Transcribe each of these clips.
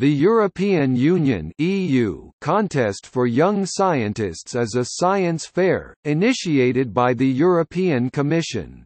The European Union (EU) Contest for Young Scientists is a science fair, initiated by the European Commission.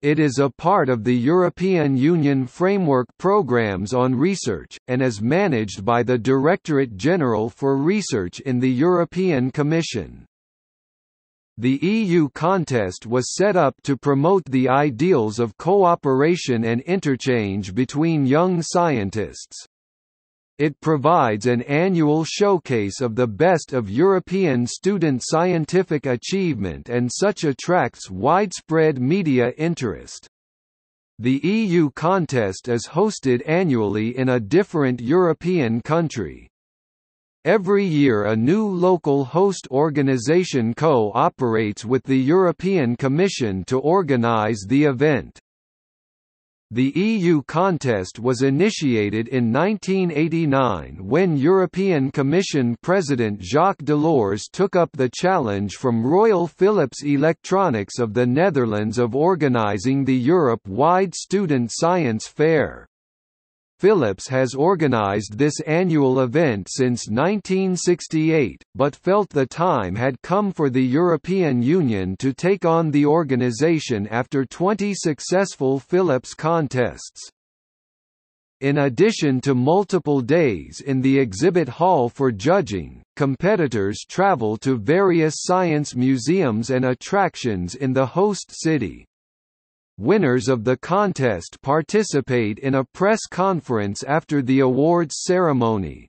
It is a part of the European Union Framework Programmes on Research, and is managed by the Directorate General for Research in the European Commission. The EU contest was set up to promote the ideals of cooperation and interchange between young scientists. It provides an annual showcase of the best of European student scientific achievement, and such attracts widespread media interest. The EU contest is hosted annually in a different European country. Every year a new local host organisation cooperates with the European Commission to organise the event. The EU contest was initiated in 1989 when European Commission President Jacques Delors took up the challenge from Royal Philips Electronics of the Netherlands of organising the Europe-wide Student Science Fair. Philips has organised this annual event since 1968, but felt the time had come for the European Union to take on the organisation after 20 successful Philips contests. In addition to multiple days in the exhibit hall for judging, competitors travel to various science museums and attractions in the host city. Winners of the contest participate in a press conference after the awards ceremony.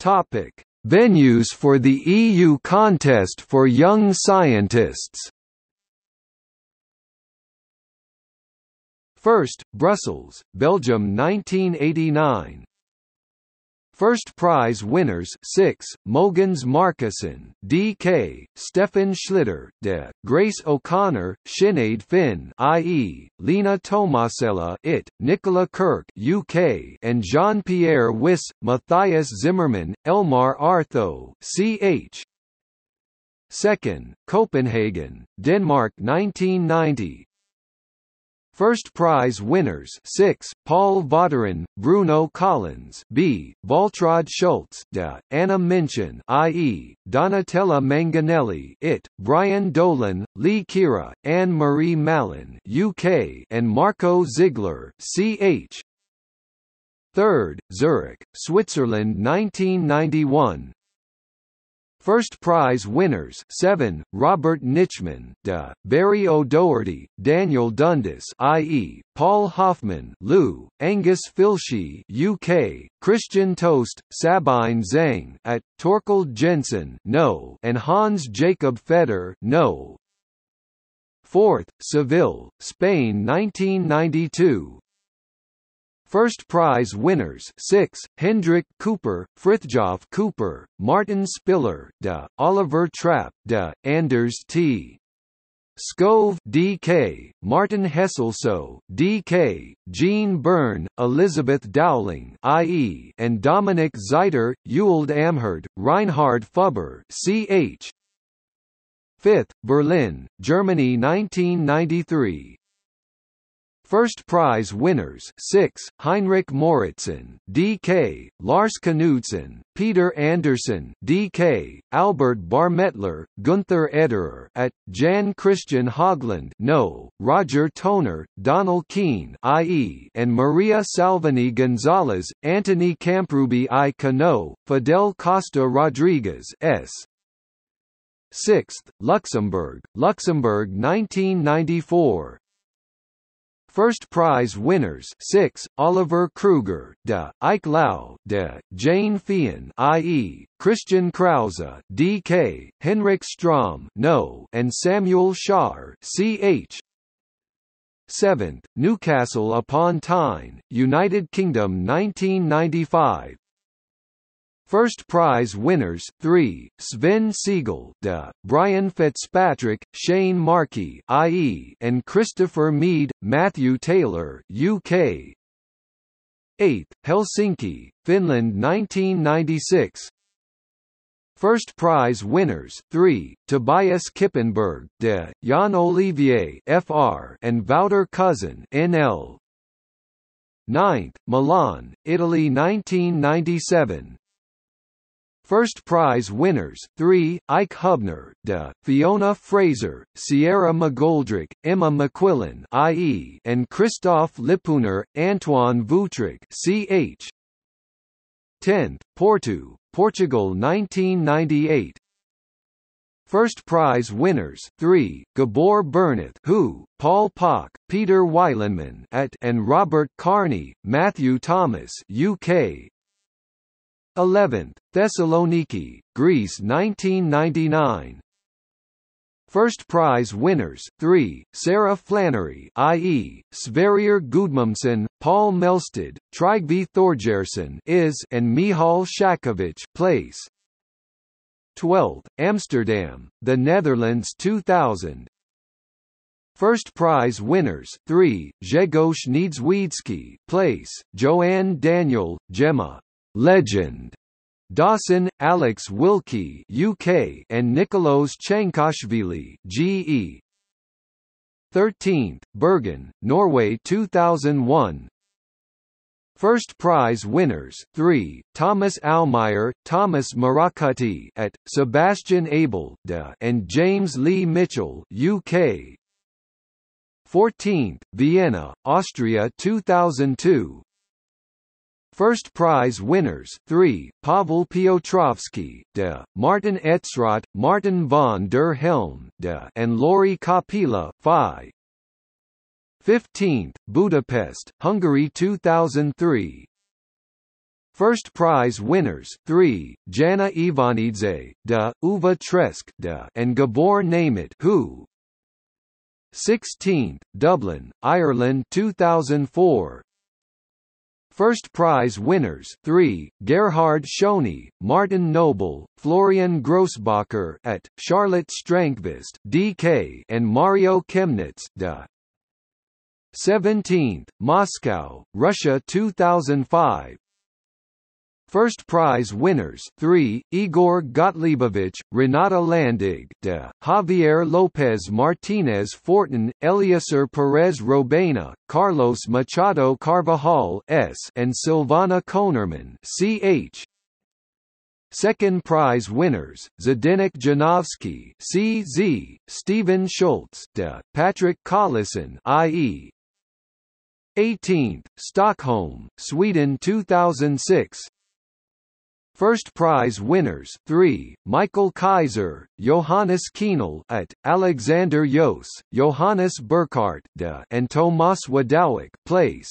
Topic: Venues for the EU contest for young scientists. First, Brussels, Belgium, 1989. First prize winners: 6, Mogens Markussen, D.K., Stefan Schlitter, De, Grace O'Connor, Sinéad Finn, I.E., Lina Tomasella, IT, Nicola Kirk, UK, and Jean-Pierre Wyss, Matthias Zimmermann, Elmar Artho, CH. Second, Copenhagen, Denmark, 1990. First prize winners: 6, Paul Vaudrin, Bruno Collins, B, Voltrod Schultz, De, Anna Minchin, I.E., Donatella Manganelli, IT, Brian Dolan, Lee Kira, Anne Marie Malin, UK, and Marco Ziegler, CH. Third, Zurich, Switzerland, 1991. First prize winners: 7, Robert Nitschmann, De, Barry O'Doherty, Daniel Dundas, I.E., Paul Hoffman, Lou, Angus Filshi, UK, Christian Toast, Sabine Zeng, at, Torkel Jensen, No, and Hans Jacob Feder, No. Fourth, Seville, Spain, 1992. First prize winners: 6, Hendrik Cooper, Frithjof Cooper, Martin Spiller, De, Oliver Trapp, De, Anders T. Scove, D.K., Martin Hesselso, D.K., Jean Byrne, Elizabeth Dowling, I.E., and Dominic Zeiter, Ewald Amherd, Reinhard Fubber, C.H. Fifth, Berlin, Germany, 1993. First prize winners: 6, Heinrich Moritzen, D.K., Lars Knudsen, Peter Anderson, D.K., Albert Barmettler, Gunther Ederer, at, Jan Christian Hogland, No, Roger Toner, Donald Keane, I.E., and Maria Salvini Gonzalez, Anthony Camprubi I. Cano, Fidel Costa Rodriguez, S. Sixth, Luxembourg, Luxembourg, 1994. First prize winners: 6, Oliver Kruger, De, Ike Lau, De, Jane Feehan, I.E., Christian Krause, D.K., Henrik Strom, No, and Samuel Schaar, C.H. 7th, Newcastle upon Tyne, United Kingdom, 1995. First prize winners: 3, Sven Siegel, De, Brian Fitzpatrick, Shane Markey, I.E., and Christopher Mead, Matthew Taylor, UK. 8, Helsinki, Finland, 1996. First prize winners: 3, Tobias Kippenberg, de Jan Olivier, Fr., and Wouter Cousin, NL. 9th, Milan, Italy, 1997. First prize winners: 3, Ike Hubner, de Fiona Fraser, Sierra McGoldrick, Emma McQuillan, IE, and Christoph Lippuner, Antoine Vutric, CH. 10th, Porto, Portugal, 1998. First prize winners: 3, Gabor Berneth, who, Paul Pock, Peter Weilenman, at, and Robert Carney, Matthew Thomas, UK. 11th, Thessaloniki, Greece, 1999. First prize winners: 3, Sarah Flannery, i.e., Sverrir Gudmundsson, Paul Melsted, Trygve Thorgerson, is, and Mihal Shakovich, place. 12th, Amsterdam, the Netherlands, 2000. First prize winners: 3, Grzegorz Niedzwiedzki, place, Joanne Daniel, Gemma, Legend, Dawson, Alex Wilkie, UK, and Nicholas Chankashvili, GE. 13th, Bergen, Norway, 2001. First prize winners: 3, Thomas Almayer, Thomas Marakuti, at, Sebastian Abel, de, and James Lee Mitchell, UK. 14th, Vienna, Austria, 2002. First prize winners: 3, Pavel Piotrowski, de, Martin Etzrath, Martin von der Helm, de, and Lori Kapila, Phi. 15th, Budapest, Hungary, 2003. First prize winners: 3, Jana Ivanidze, de, Uva Tresk, de, and Gabor Nemeth, who. 16th, Dublin, Ireland, 2004. First prize winners: 3, Gerhard Schony, Martin Noble, Florian Grossbacher, at, Charlotte Strangvist, DK, and Mario Chemnitz, de. 17th, Moscow, Russia, 2005. First prize winners: 3, Igor Gottliebovich, Renata Landig, de, Javier Lopez Martinez Fortin, Eliezer Perez Robena, Carlos Machado Carvajal S., and Silvana Konerman, CH. Second prize winners: Zdenek Janovsky, CZ, Stephen Schultz, de, Patrick Collison, IE. 18th, Stockholm, Sweden, 2006. First prize winners: 3, Michael Kaiser, Johannes Kienel, at, Alexander Jos, Johannes Burkhardt, de, and Tomas Wadowik, place.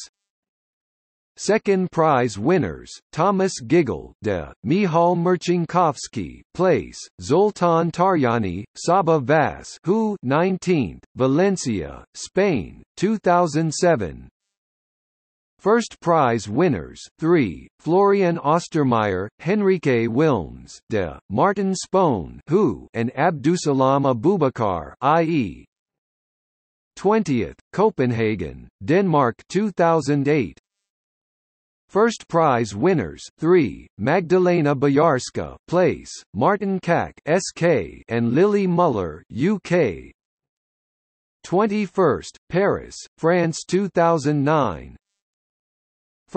Second prize winners: Thomas Giggle, de, Mihal Merchinkovsky, place, Zoltan Taryani, Saba Vass, who, 19th, Valencia, Spain, 2007. First prize winners: 3, Florian Ostermeyer, Henrique Wilms, de, Martin Spohn, who, and Abdusalam Abubakar, IE. 20th, Copenhagen, Denmark, 2008. First prize winners: 3, Magdalena Bojarska, place, Martin Kack, SK, and Lily Muller, UK. 21st, Paris, France, 2009.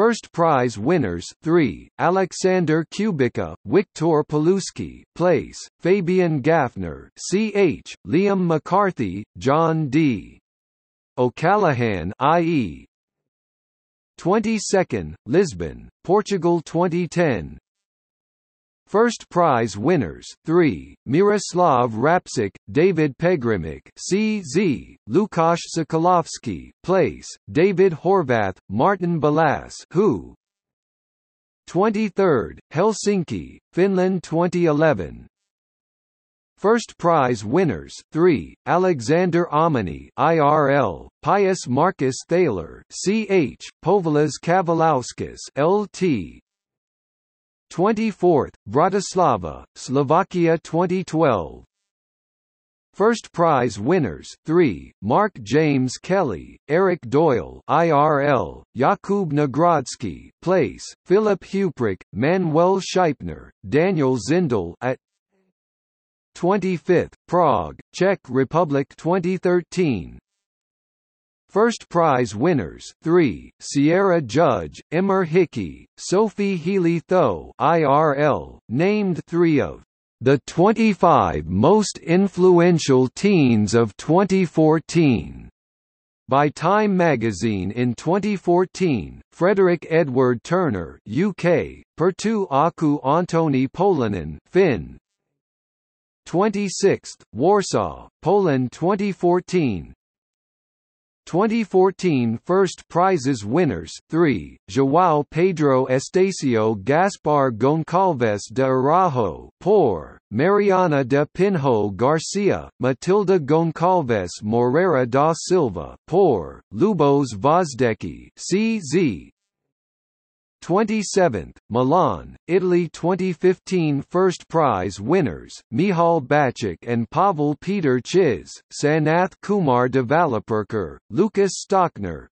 First prize winners: 3, Alexander Kubica, Wiktor Paluski, place, Fabian Gaffner, CH, Liam McCarthy, John D. O'Callaghan, IE. 22nd, Lisbon, Portugal, 2010. First prize winners: 3, Miroslav Rapsik, David Pegrimic, CZ, Lukasz Sokolovsky, place, David Horvath, Martin Balas, who. 23rd, Helsinki, Finland, 2011. First prize winners: 3, Alexander Amini, IRL, Pius Marcus Thaler, CH, Povilas Kavalauskas, LT. 24th, Bratislava, Slovakia, 2012. First prize winners: 3, Mark James Kelly, Eric Doyle, IRL, Jakub Nagrodzki, place, Philip Huprick, Manuel Scheipner, Daniel Zindel, at. 25th, Prague, Czech Republic 2013. First prize winners: 3, Sierra Judge, Emmer Hickey, Sophie Healy Tho IRL, named 3 of the 25 most influential teens of 2014. By Time magazine in 2014, Frederick Edward Turner, UK, Perttu Aku Antoni Polonen, Finn. 26th, Warsaw, Poland 2014. 2014 First Prizes winners: 3, João Pedro Estacio Gaspar Goncalves de Araújo, Por, Mariana de Pinho Garcia, Matilda Goncalves Moreira da Silva, Por, Lubos Vozdecki, CZ. 27th, Milan, Italy 2015 First Prize winners, Mihal Bacic and Pavel Peter Chiz, Sanath Kumar Developerker, Lucas Stockner.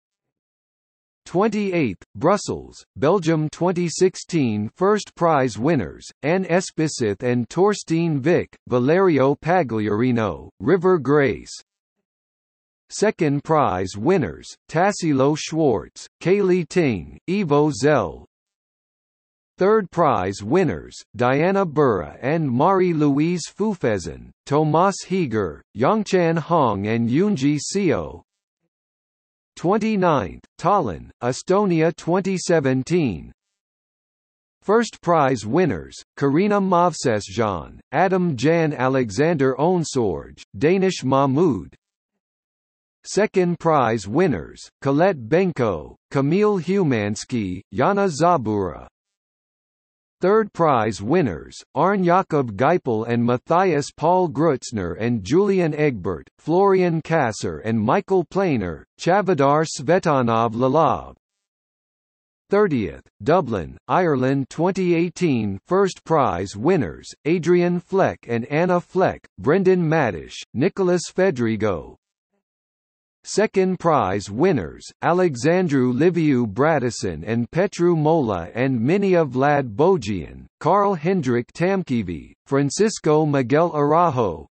28th, Brussels, Belgium 2016 First Prize winners, Anne Espisith and Torstein Vick, Valerio Pagliarino, River Grace. Second prize winners: Tassilo Schwartz, Kaylee Ting, Ivo Zell. Third prize winners: Diana Burra and Marie-Louise Fufezin, Tomas Heger, Yongchan Hong, and Yoonji Seo. 29th, Tallinn, Estonia 2017. First prize winners: Karina Movsesjan, Adam Jan Alexander Onsorge, Danish Mahmood. Second prize winners: Colette Benko, Kamil Humanski, Yana Zabura. Third prize winners: Arne Jacob Geipel and Matthias Paul Grutzner and Julian Egbert, Florian Kasser and Michael Planer, Chavadar Svetanov Lalov. 30th, Dublin, Ireland 2018 First Prize winners: Adrian Fleck and Anna Fleck, Brendan Madish, Nicholas Fedrigo. Second prize winners: Alexandru Liviu Bradison and Petru Mola and Minia Vlad Bogian, Carl Hendrik Tamkivi, Francisco Miguel Arajo.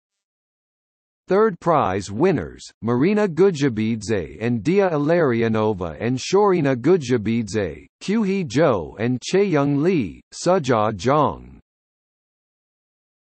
Third prize winners: Marina Gudjabidze and Dia Ilarianova and Shorina Gudjabidze, Kyuhee Jo and Chaeyoung Lee, Suja Jong.